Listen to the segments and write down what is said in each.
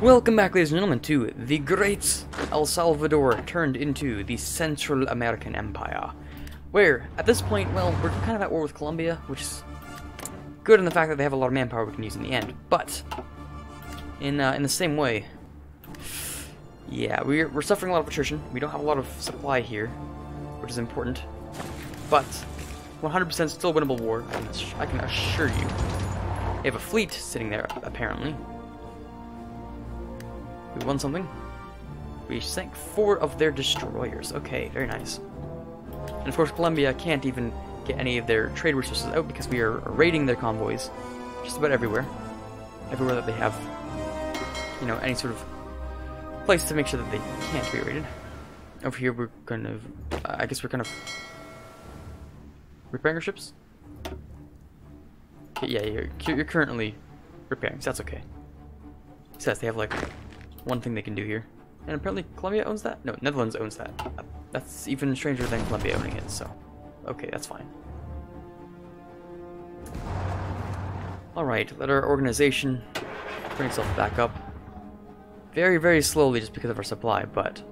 Welcome back, ladies and gentlemen, to the great El Salvador turned into the Central American Empire, where, at this point, well, we're kind of at war with Colombia, which is good in the fact that they have a lot of manpower we can use in the end, but in the same way, yeah, we're suffering a lot of attrition. We don't have a lot of supply here, which is important, but 100% still winnable war, I can assure you. They have a fleet sitting there, apparently. We won something. We sank 4 of their destroyers. Okay, very nice. And of course, Colombia can't even get any of their trade resources out because we are raiding their convoys just about everywhere. Everywhere that they have, you know, any sort of place to make sure that they can't be raided. Over here, we're kind of, I guess we're kind of repairing our ships? Yeah, you're currently repairing, so that's okay. Says they have like one thing they can do here. And apparently Colombia owns that? No, Netherlands owns that. That's even stranger than Colombia owning it, so okay, that's fine. Alright, let our organization bring itself back up. Very, very slowly just because of our supply, but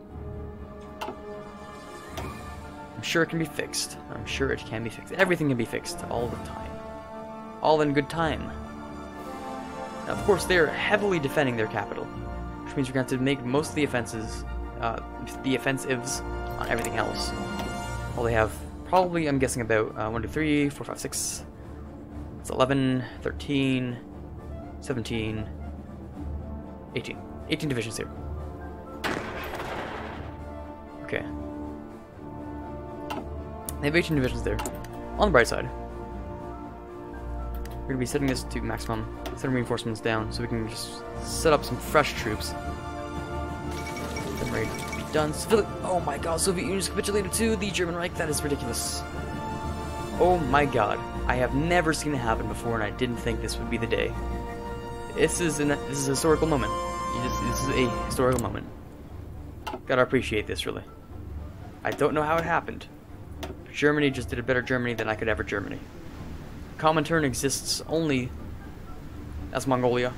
I'm sure it can be fixed. I'm sure it can be fixed. Everything can be fixed all the time. All in good time. Now, of course, they're heavily defending their capital, which means we're going to have to make most of the offensives on everything else. Well, they have probably, I'm guessing, about 1, 2, 3, 4, 5, 6, that's 11, 13, 17, 18. 18 divisions here. Okay. They have 18 divisions there. On the bright side, we're going to be setting this to maximum, setting reinforcements down, so we can just set up some fresh troops. Get ready to be done. Oh my god, Soviet Union is capitulated to the German Reich. That is ridiculous. Oh my god. I have never seen it happen before, and I didn't think this would be the day. This is a historical moment. This is a historical moment. Gotta appreciate this, really. I don't know how it happened. Germany just did a better Germany than I could ever Germany. Comintern exists only as Mongolia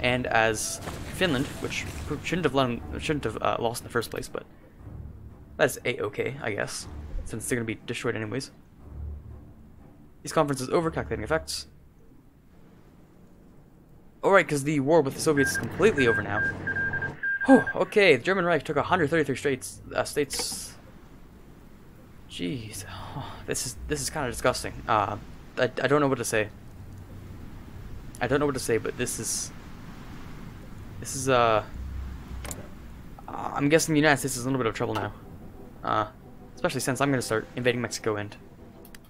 and as Finland, which shouldn't have lost in the first place, but that's a-okay, I guess, since they're gonna be destroyed anyways. These conferences over, calculating effects. Alright, because the war with the Soviets is completely over now. Whew, okay, the German Reich took 133 states. Jeez, oh, this is kind of disgusting. I don't know what to say. I don't know what to say, but this is I'm guessing the United States is in a little bit of trouble now, especially since I'm gonna start invading Mexico and,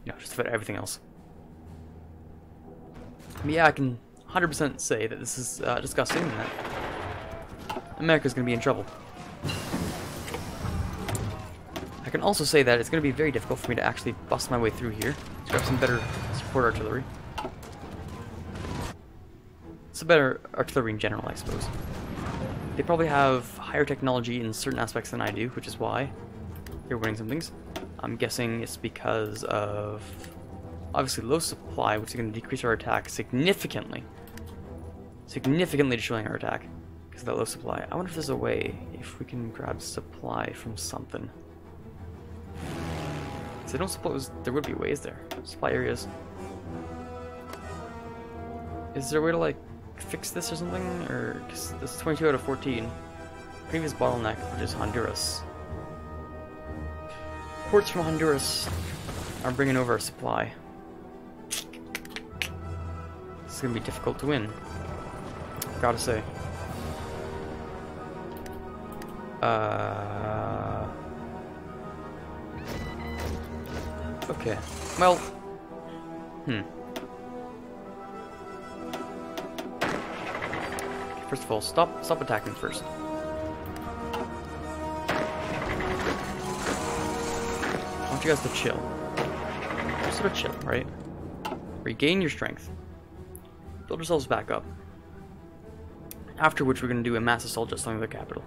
you know, just about everything else. But yeah, I can 100% say that this is disgusting and that America's gonna be in trouble. I can also say that it's going to be very difficult for me to actually bust my way through here. Let's grab some better support artillery. Some better artillery in general, I suppose. They probably have higher technology in certain aspects than I do, which is why they're winning some things. I'm guessing it's because of obviously low supply, which is going to decrease our attack significantly. Significantly destroying our attack because of that low supply. I wonder if there's a way if we can grab supply from something. I don't suppose there would be ways there. Supply areas. Is there a way to like fix this or something? Or cause this is 22 out of 14. Previous bottleneck, which is Honduras. Ports from Honduras are bringing over our supply. This is gonna be difficult to win. Gotta say. Okay, well, first of all, stop attacking first. I want you guys to chill. Just sort of chill, right? Regain your strength. Build yourselves back up. After which we're going to do a mass assault just on the capital.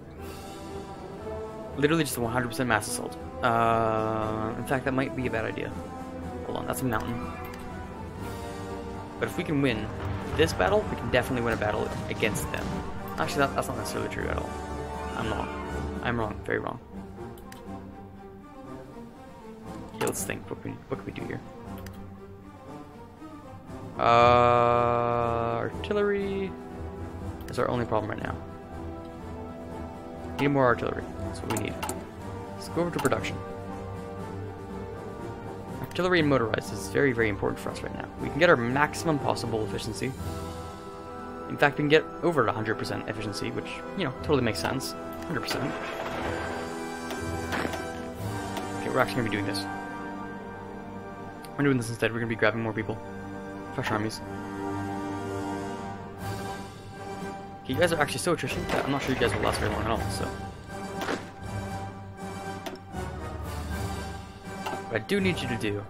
Literally just a 100% mass assault. In fact, that might be a bad idea. Hold on, that's a mountain. But if we can win this battle, we can definitely win a battle against them. Actually, that's not necessarily true at all. I'm wrong. Very wrong. Okay, let's think. What can we do here? Artillery is our only problem right now. Need more artillery. That's what we need. Let's go over to production. Artillery and motorized is very, very important for us right now. We can get our maximum possible efficiency. In fact, we can get over 100% efficiency, which, you know, totally makes sense. 100%. Okay, we're actually going to be doing this. We're doing this instead. We're going to be grabbing more people. Fresh armies. Okay, you guys are actually so efficient that I'm not sure you guys will last very long at all, so... What I do need you to do...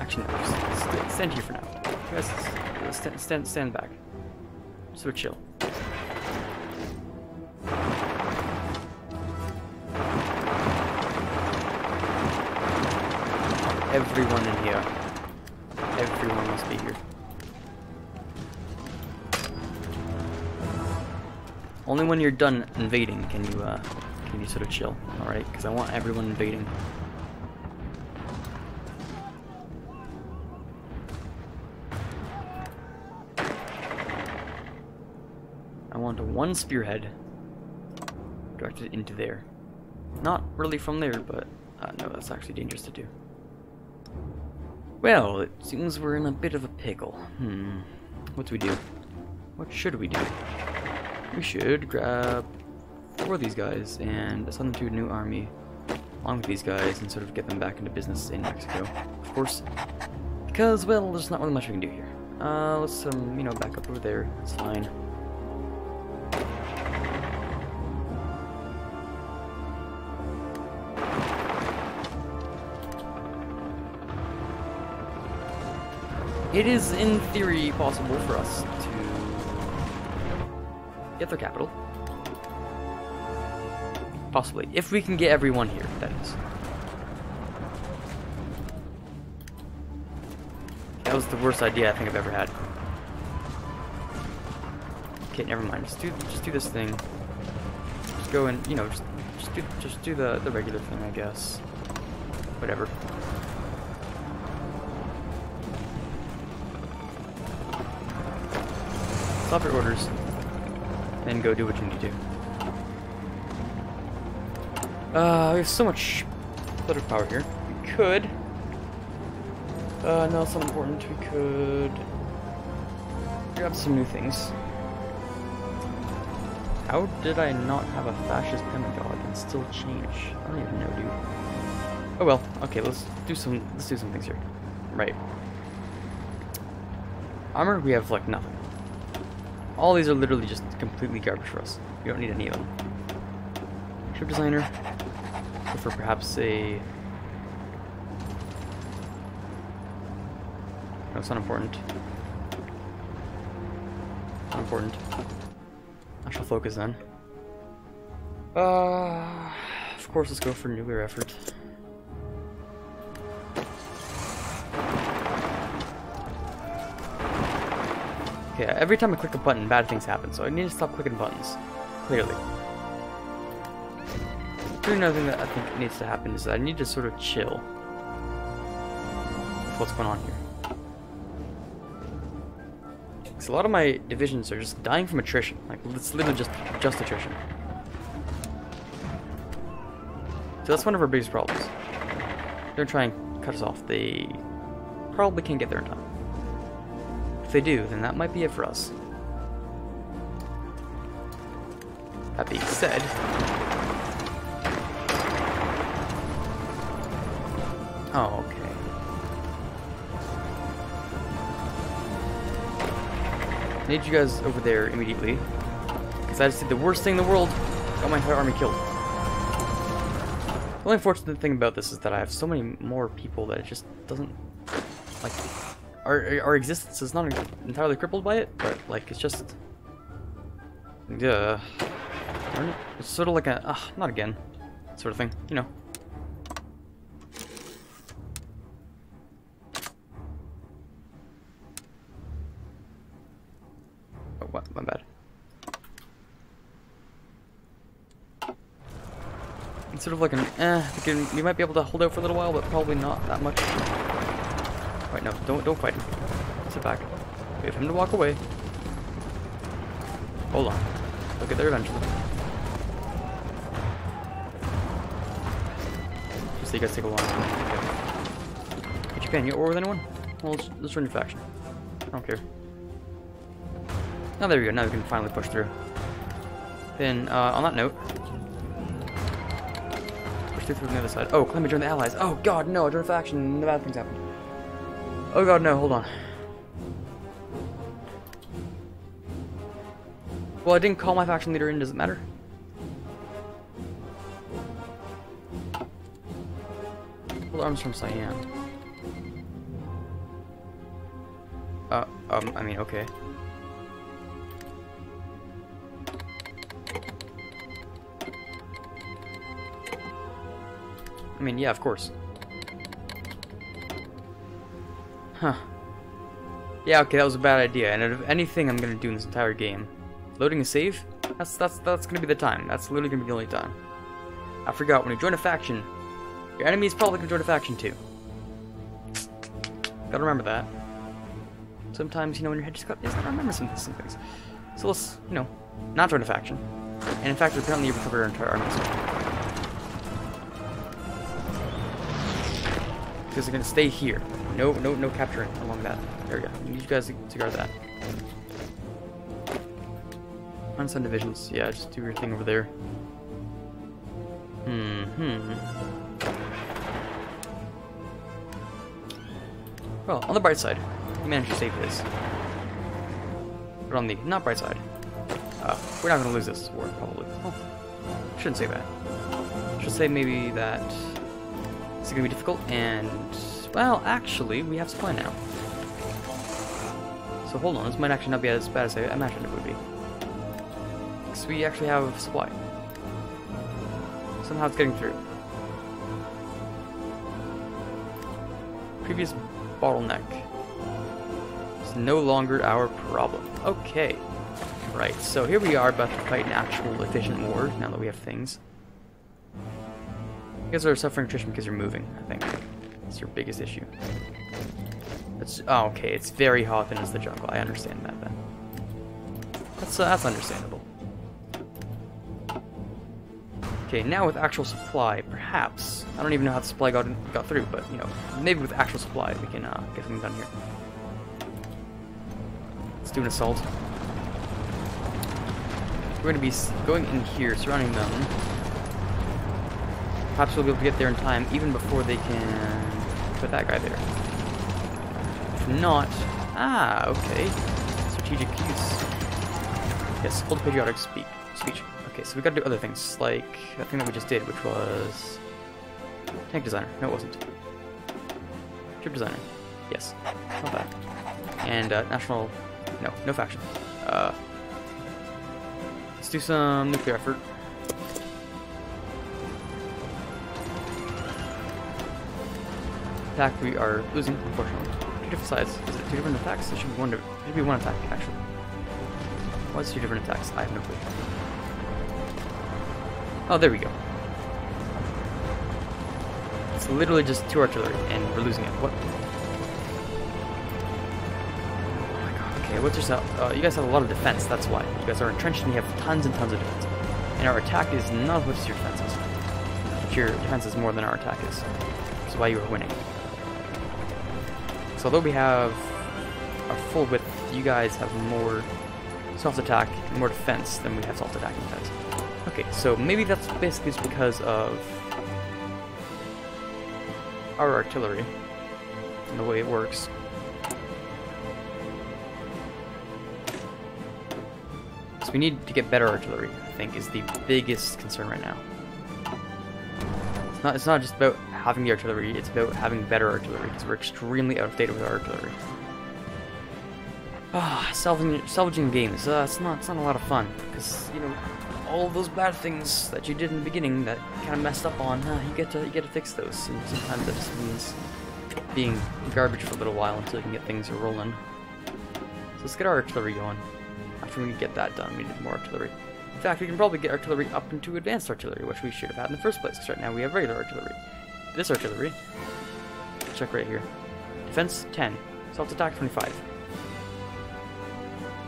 Actually, no. Stand here for now. You guys, stand back. So chill. Everyone in here. Everyone must be here. Only when you're done invading can you sort of chill, alright? Because I want everyone invading. I want one spearhead directed into there. Not really from there, but no, that's actually dangerous to do. Well, it seems we're in a bit of a pickle. What do we do? What should we do? We should grab 4 of these guys and assign them to a new army along with these guys and sort of get them back into business in Mexico, of course. Because, well, there's not really much we can do here. Let's, you know, back up over there. That's fine. It is, in theory, possible for us to get their capital. Possibly. If we can get everyone here, that is. That was the worst idea I think I've ever had. Okay, never mind. Just do this thing. Just go and, you know, just do the regular thing, I guess. Whatever. Stop your orders, and go do what you need to. We have so much political power here. We could... no, it's not important. We could... grab some new things. How did I not have a fascist demagogue and still change? I don't even know, dude. Oh well, okay, let's do some things here. Right. Armor, we have, like, nothing. All these are literally just completely garbage for us. We don't need any of them. Ship designer. For perhaps a... No, it's not important. Not important. I shall focus then. Of course, let's go for nuclear effort. Yeah, every time I click a button, bad things happen, so I need to stop clicking buttons, clearly. Another thing that I think needs to happen is that I need to sort of chill with what's going on here. Because a lot of my divisions are just dying from attrition. Like, it's literally just attrition. So that's one of our biggest problems. They're trying to cut us off. They probably can't get there in time. If they do, then that might be it for us. That being said, oh, okay. I need you guys over there immediately, because I just did the worst thing in the world. Got my entire army killed. The only unfortunate thing about this is that I have so many more people that it just doesn't like. Our existence is not entirely crippled by it, but, like, it's just... Yeah. It's sort of like a, not again, sort of thing, you know. my bad. It's sort of like an we might be able to hold out for a little while, but probably not that much. Right, no, don't fight him. Sit back. Wait for him to walk away. Hold on. They'll get there eventually. Just so you guys take a long time. But you can, you get war with anyone? Well, let's run your faction. I don't care. Now there we go, now we can finally push through. Then, on that note, push through from the other side. Oh, Clem, join the allies. Oh god, no, I joined a faction and the bad things happened. Oh god, no, hold on. Well, I didn't call my faction leader in, does it matter? Hold arms from Cyan. I mean, okay. I mean, yeah, of course. Huh. Yeah, okay, that was a bad idea, and out of anything I'm gonna do in this entire game, loading a save? That's gonna be the time. That's literally gonna be the only time. I forgot, when you join a faction, your enemy is probably gonna join a faction too. Gotta remember that. Sometimes, you know, when your head just got, yes, I remember some things. So let's, you know, not join a faction. And in fact, we apparently recovered our entire army. Because they're gonna stay here. No capturing along that. There we go. We need you guys to guard that. Unsend divisions. Yeah, just do your thing over there. Well, on the bright side, we managed to save this. But on the not bright side, we're not gonna lose this war, probably. Oh, shouldn't say that. Should say maybe that it's gonna be difficult and... Well, actually, we have supply now. So hold on, this might actually not be as bad as I imagined it would be. Because we actually have supply. Somehow it's getting through. Previous bottleneck. It's no longer our problem. Okay. Right, so here we are about to fight an actual efficient war, now that we have things. You guys are suffering attrition because you're moving, I think. That's your biggest issue. It's, oh, okay, it's very hot and it's the jungle. I understand that then. That's understandable. Okay, now with actual supply, perhaps. I don't even know how the supply got through, but, you know, maybe with actual supply we can get something done here. Let's do an assault. We're going to be going in here, surrounding them. Perhaps we'll be able to get there in time, even before they can put that guy there. If not... Ah, okay. Strategic use. Yes, hold patriotic speech. Okay, so we gotta do other things, like that thing that we just did, which was... Tank designer. No, it wasn't. Ship designer. Yes. Not bad. And, national... No faction. Let's do some nuclear effort. Attack we are losing, unfortunately. Two different sides. Is it two different attacks? There should be one, attack, actually. Why is it two different attacks? I have no clue. Oh, there we go. It's literally just two artillery, and we're losing it. What? Oh my god, okay, what's your cell? You guys have a lot of defense, that's why. You guys are entrenched and you have tons and tons of defense. And our attack is not what your defense is. But your defense is more than our attack is. That's why you are winning. So although we have our full width, you guys have more soft attack and more defense than we have soft attack and defense. Okay, so maybe that's basically just because of our artillery and the way it works. So we need to get better artillery, I think, is the biggest concern right now. It's not just about having the artillery, it's about having better artillery, because we're extremely outdated with our artillery. Ah, salvaging games, it's not a lot of fun, because, you know, all those bad things that you did in the beginning that kind of messed up on, you get to fix those, and sometimes that just means being garbage for a little while until you can get things rolling. So let's get our artillery going. After we get that done, we need more artillery. In fact, we can probably get artillery up into advanced artillery, which we should have had in the first place, because right now we have regular artillery. This artillery, check right here. Defense 10, self-attack 25.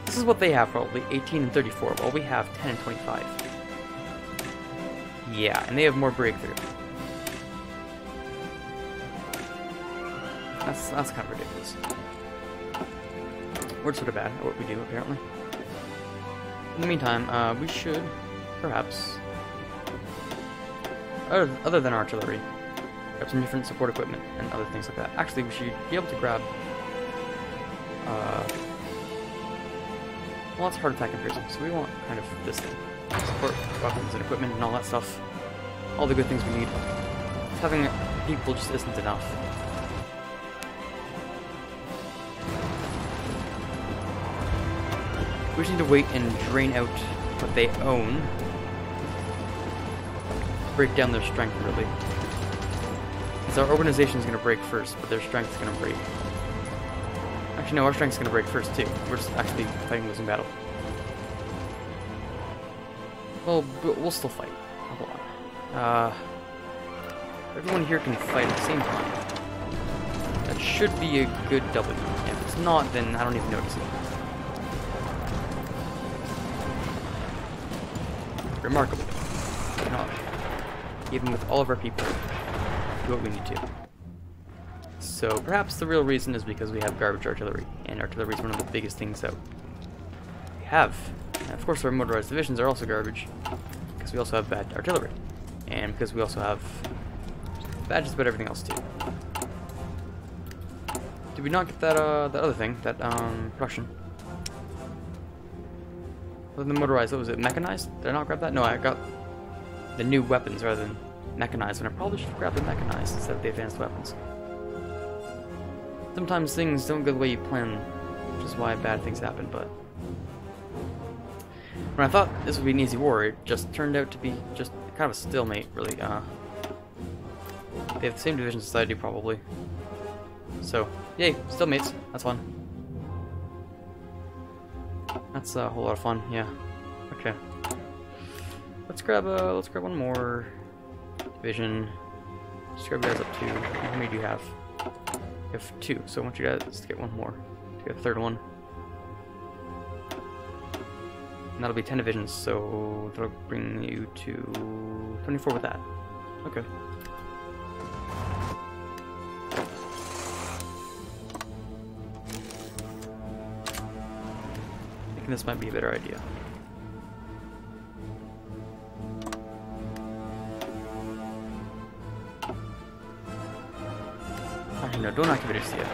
This is what they have probably, 18 and 34, while we have 10 and 25. Yeah, and they have more breakthrough. That's kind of ridiculous. We're sort of bad at what we do, apparently. In the meantime, we should, perhaps, other than artillery, grab some different support equipment and other things like that. Actually, we should be able to grab, well, it's heart attack and piercing, so we want kind of this thing. Support weapons and equipment and all that stuff. All the good things we need. Having people just isn't enough. We just need to wait and drain out what they own. Break down their strength, really. So our organization is going to break first, but their strength is going to break. Actually, no, our strength is going to break first, too. We're just actually fighting a losing battle. Well, but we'll still fight. Hold on. Everyone here can fight at the same time. That should be a good W. If it's not, then I don't even notice it. Remarkable. Not even with all of our people, do what we need to. So perhaps the real reason is because we have garbage artillery, and artillery is one of the biggest things that we have. And of course, our motorized divisions are also garbage because we also have bad artillery, and because we also have bad just about everything else too. Did we not get that that other thing, that production? Other than motorized, what was it? Mechanized? Did I not grab that? No, I got the new weapons rather than mechanized, and I probably should grab the mechanized instead of the advanced weapons. Sometimes things don't go the way you plan, which is why bad things happen, but... When I thought this would be an easy war, it just turned out to be just kind of a stalemate, really. They have the same divisions as I do, probably. So, yay, stalemates. That's fun. That's a whole lot of fun, yeah. Okay. Let's grab one more division. Let's grab you guys up to, how many do you have? You have two, so I want you guys to get one more. To get a third one. And that'll be 10 divisions, so that'll bring you to 24 with that. Okay. This might be a better idea. Actually, no, don't activate it yet.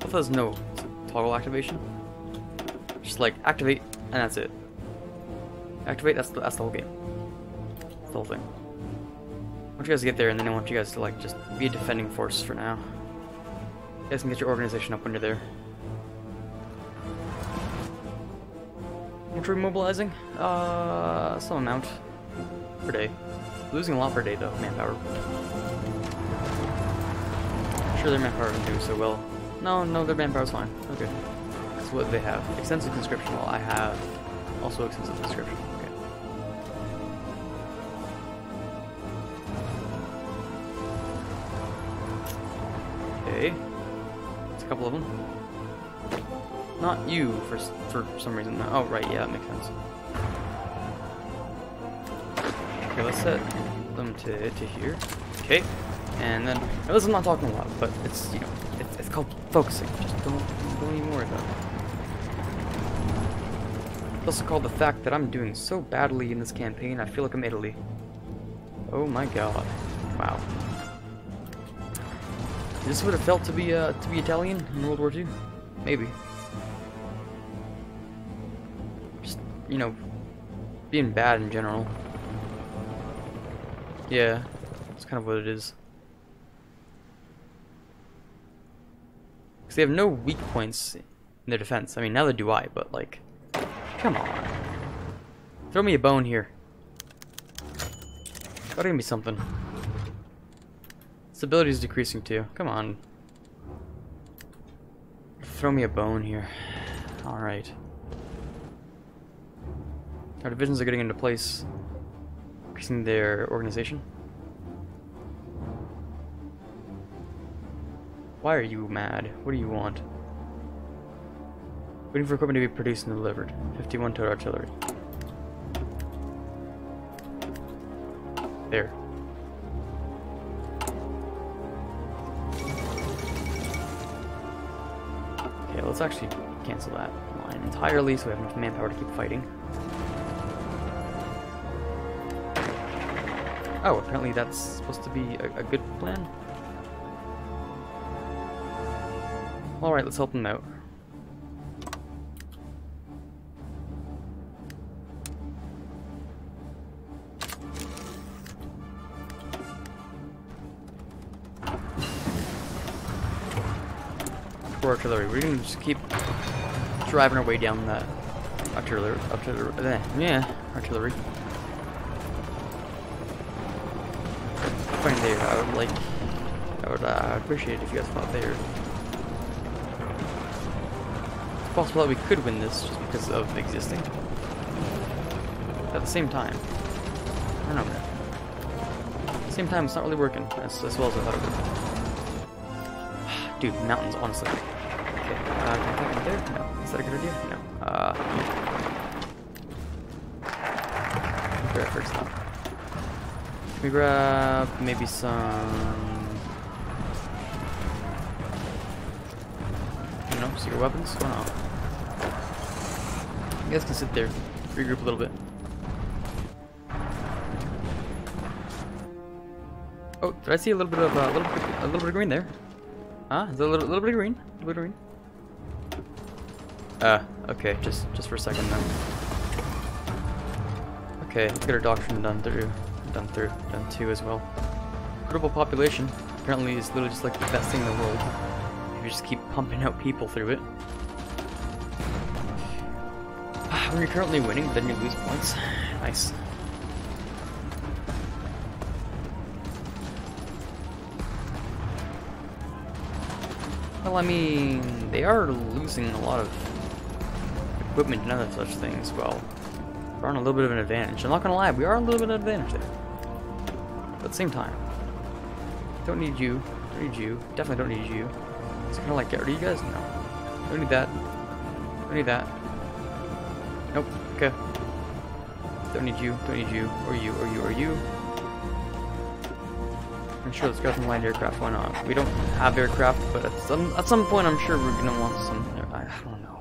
What does no toggle activation? Just like activate, and that's it. Activate. That's the whole game. That's the whole thing. I want you guys to get there, and then I want you guys to like just be a defending force for now. You guys can get your organization up under there. Which we're mobilizing? Some amount per day. Losing a lot per day though, manpower. I'm sure their manpower doesn't do so well. No, their manpower's fine. Okay. That's what they have. Extensive conscription. Well, I have also extensive conscription. Okay. That's a couple of them. Not you, for some reason. Oh, right, yeah, that makes sense. Okay, let's set them to here. Okay, and then... Now, this is not talking a lot, but it's, you know, it's called focusing. Just don't even worry about it. It's also called the fact that I'm doing so badly in this campaign, I feel like I'm Italy. Oh my god. Wow. This would have felt to be Italian in World War II? Maybe. You know, being bad in general. Yeah, that's kind of what it is. Because they have no weak points in their defense. I mean, neither do I, but like, come on. Throw me a bone here. Gotta give me something. Stability is decreasing too. Come on. Throw me a bone here. Alright. Our divisions are getting into place, increasing their organization. Why are you mad? What do you want? Waiting for equipment to be produced and delivered. 51 total artillery. There. Okay, let's actually cancel that line entirely so we have enough manpower to keep fighting. Oh, apparently that's supposed to be a good plan. Alright, let's help them out. Artillery. We're gonna just keep driving our way down the artillery. Artillery. Fine there. I would appreciate it if you guys fought there. It's possible that we could win this just because of existing. At the same time, I don't know. At the same time, it's not really working as well as I thought it would. Dude, mountains, honestly. Can I take one there? No. Is that a good idea? No. Grab first time. Can we grab maybe some... you know, secret weapons? Why not? You guys can sit there. Regroup a little bit. Oh, did I see a little bit of a little bit of green there? Huh? Is there a little bit of green? A little bit of green? Okay, just for a second then. Okay, let's get our doctrine done too as well. Critical population apparently is literally just like the best thing in the world. If you just keep pumping out people through it. When you're currently winning, then you lose points. Nice. Well, I mean, they are losing a lot of equipment and other such things. Well, we're on a little bit of an advantage. I'm not gonna lie, we are a little bit of an advantage there. But at the same time, don't need you. Don't need you. Definitely don't need you. It's kind of like, get rid of you guys? No. Don't need that. Don't need that. Nope. Okay. Don't need you. Don't need you. Or you. Or you. Or you. I'm sure let's grab some light aircraft. Why not? We don't have aircraft, but at some point, I'm sure we're gonna want some. I don't know.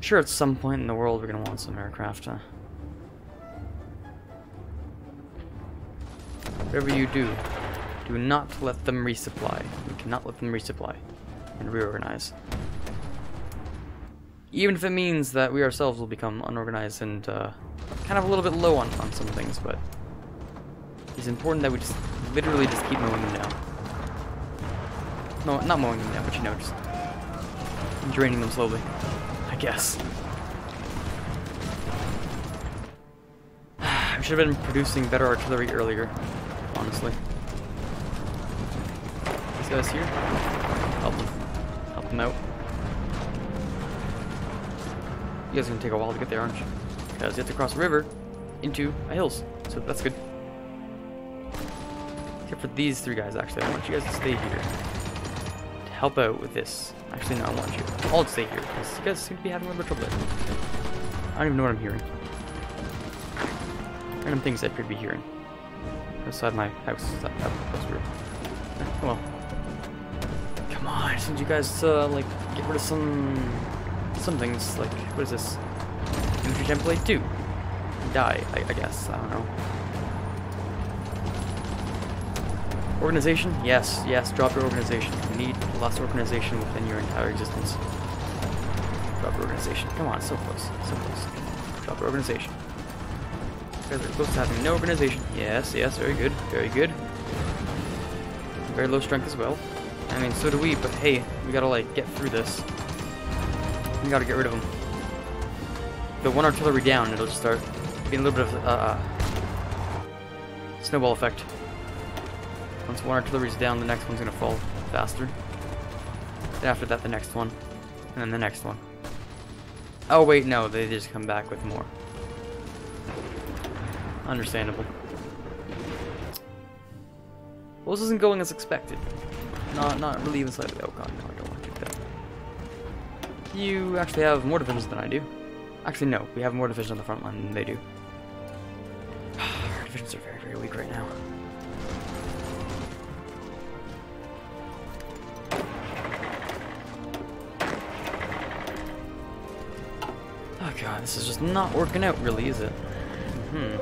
Sure, at some point in the world we're gonna want some aircraft. Whatever you do, do not let them resupply. You cannot let them resupply and reorganize. Even if it means that we ourselves will become unorganized and kind of a little bit low on some things, but it's important that we just literally just keep mowing them down. No, not mowing them down, but you know, just draining them slowly. I guess. I should have been producing better artillery earlier, honestly. These guys here, help them out. You guys are gonna take a while to get there, aren't you? Because you have to cross a river into a hills, so that's good. Except for these three guys, actually, I want you guys to stay here. Help out with this. Actually, no, I want you. I'll stay here because you guys seem to be having a little trouble. I don't even know what I'm hearing. Random things I could be hearing outside my house. Well, come on! Since you guys like get rid of some things, like what is this? Infantry template 2. Die, I guess. I don't know. Organization? Yes, yes. Drop your organization. Need less organization within your entire existence. Drop organization. Come on, so close. So close. Drop organization. You guys are close to having no organization. Yes, yes, very good. Very good. Very low strength as well. I mean, so do we, but hey, we gotta, like, get through this. We gotta get rid of them. The one artillery down, it'll just start being a little bit of, snowball effect. Once one artillery's down, the next one's gonna fall faster. Then after that, the next one, and then the next one. Oh wait, no, they just come back with more. Understandable. Well, this isn't going as expected. Not really even slightly. Oh god, no, I don't want to do that. You actually have more divisions than I do. Actually, no, we have more divisions on the front line than they do. Our divisions are very, very weak right now. Oh god, this is just not working out, really, is it? Okay,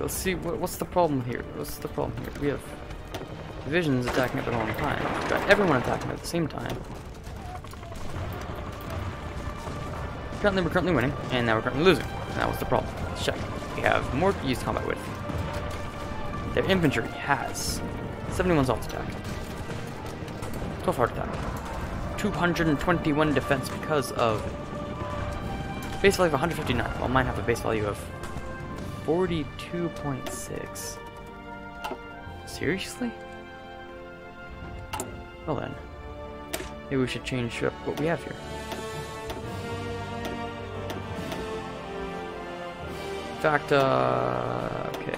let's see, what's the problem here? What's the problem here? We have divisions attacking at the wrong time. We've got everyone attacking at the same time. Currently, we're currently winning, and now we're currently losing. And that was the problem. Let's check. We have more used combat width. Their infantry has 71 assault attack, 12 hard attack, 221 defense because of base value of 159. Well, mine have a base value of 42.6. Seriously? Well then, maybe we should change up what we have here. In fact, okay.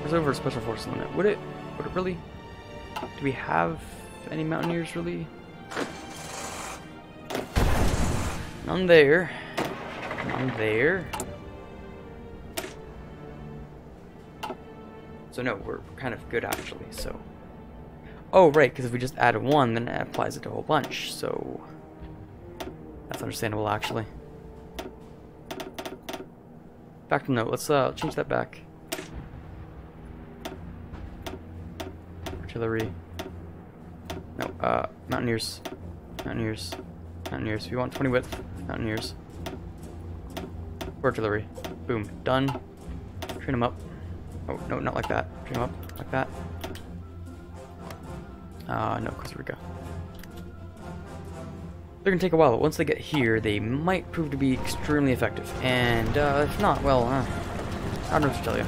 There's over a special force limit. Would it really? Do we have any mountaineers really? None there. None there. So no, we're kind of good actually, so. Oh right, because if we just add one, then it applies it to a whole bunch, so that's understandable actually. Back to note, let's change that back. Artillery. No, mountaineers. Mountaineers. Mountaineers. We want 20 width. Mountaineers. Artillery. Boom. Done. Train them up. Oh, no, not like that. Train them up. Like that. No, Costa Rica. They're gonna take a while, but once they get here, they might prove to be extremely effective. And, if not, well, I don't know what to tell you.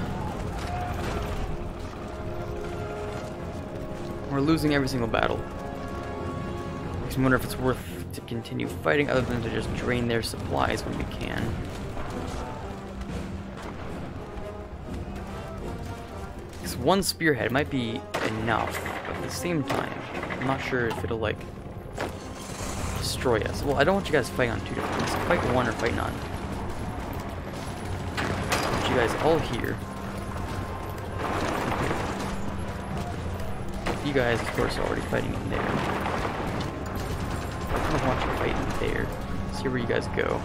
We're losing every single battle. Makes me wonder if it's worth to continue fighting other than to just drain their supplies when we can. Because one spearhead might be enough, but at the same time, I'm not sure if it'll, like, destroy us. Well, I don't want you guys fighting on two different things. Fight one or fight none. I want you guys all here. You guys, of course, are already fighting in there. I kind of want you to fight in there. Let's see where you guys go.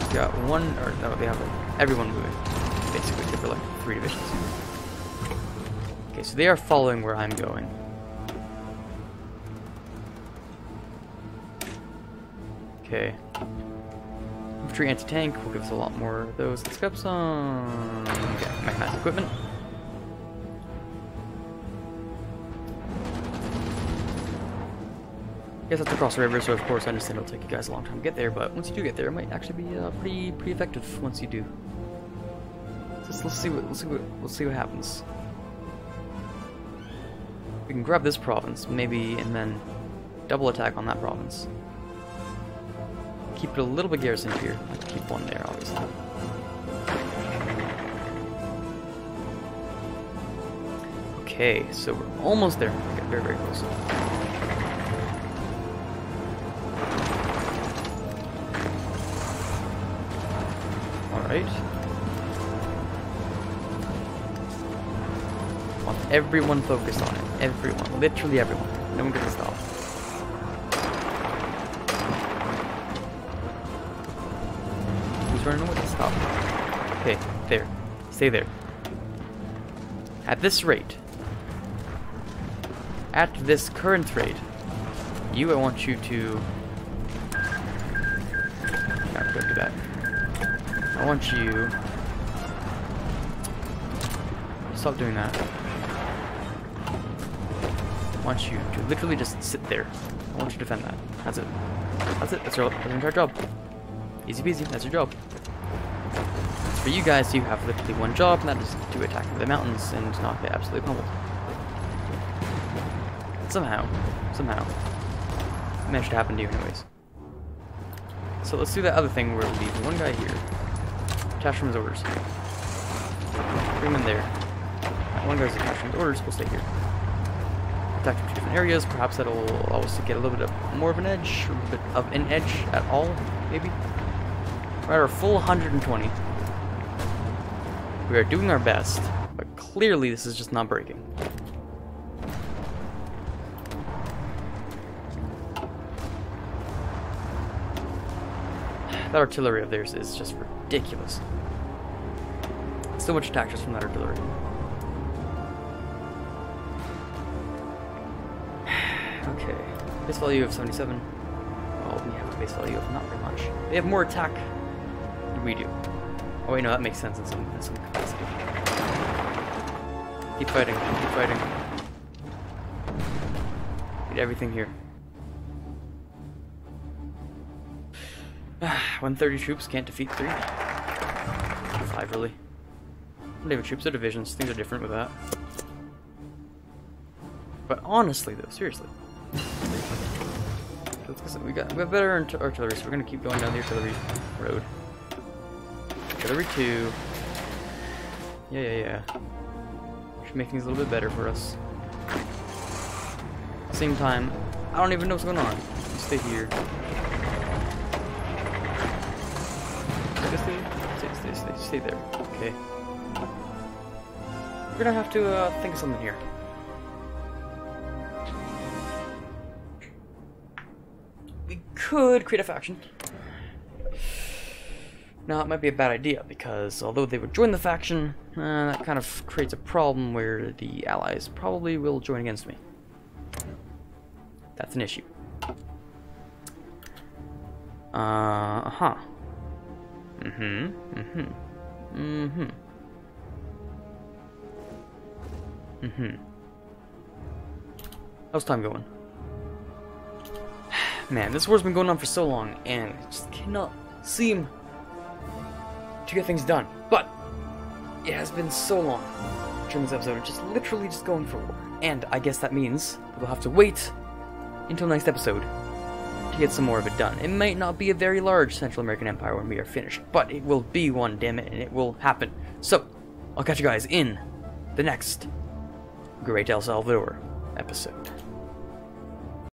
We've got one, or no, they have like, everyone moving. Basically, they were like three divisions. Okay, so they are following where I'm going. Okay. Infantry anti-tank will give us a lot more of those. Let's grab some mechanized equipment. I guess I have to cross the river, so of course I understand it'll take you guys a long time to get there, but once you do get there, it might actually be pretty effective once you do. Just, let's see what happens. We can grab this province, maybe, and then double attack on that province. Keep it a little bit garrisoned here. I can keep one there, obviously. Okay, so we're almost there. We got very, very close. Right. I want everyone focused on it. Everyone. Literally everyone. No one gets stopped. Who's running away? Stop. Okay, there. Stay there. At this rate. At this current rate. I want you to... Yeah, go do that. I want you... Stop doing that. I want you to literally just sit there. I want you to defend that. That's it. That's your entire job. Easy peasy. That's your job. As for you guys, you have literally one job, and that is to attack the mountains and not get absolutely pummeled. Somehow. Managed to happen to you anyways. So let's do that other thing where we leave one guy here. Attached from his orders. Bring him in there. One guy's attached from his orders, we'll stay here. Attack from two different areas, perhaps that'll allow us to get a little bit more of an edge, or a bit of an edge at all, maybe? We are a full 120. We are doing our best, but clearly this is just not breaking. That artillery of theirs is just ridiculous. So much attack just from that artillery. Okay, base value of 77. Well, we have a base value of not very much. They have more attack than we do. Oh wait, no, that makes sense in some capacity. Keep fighting. Get everything here. 130 troops can't defeat 3. 5 really. Not even troops, they're divisions. Things are different with that. But honestly, though, seriously, we got better artillery, so we're gonna keep going down the artillery road. Artillery 2. Yeah. Should make things a little bit better for us. At the same time, I don't even know what's going on. Just stay here. Stay there. Okay. We're gonna have to think of something here. We could create a faction. Now, it might be a bad idea, because although they would join the faction, that kind of creates a problem where the allies probably will join against me. That's an issue. How's time going? Man, this war's been going on for so long, and I just cannot seem to get things done. But it has been so long during this episode, just literally just going for war. And I guess that means we'll have to wait until next episode to get some more of it done. It might not be a very large Central American empire when we are finished, but it will be one, damn it, and it will happen. So, I'll catch you guys in the next Great El Salvador episode.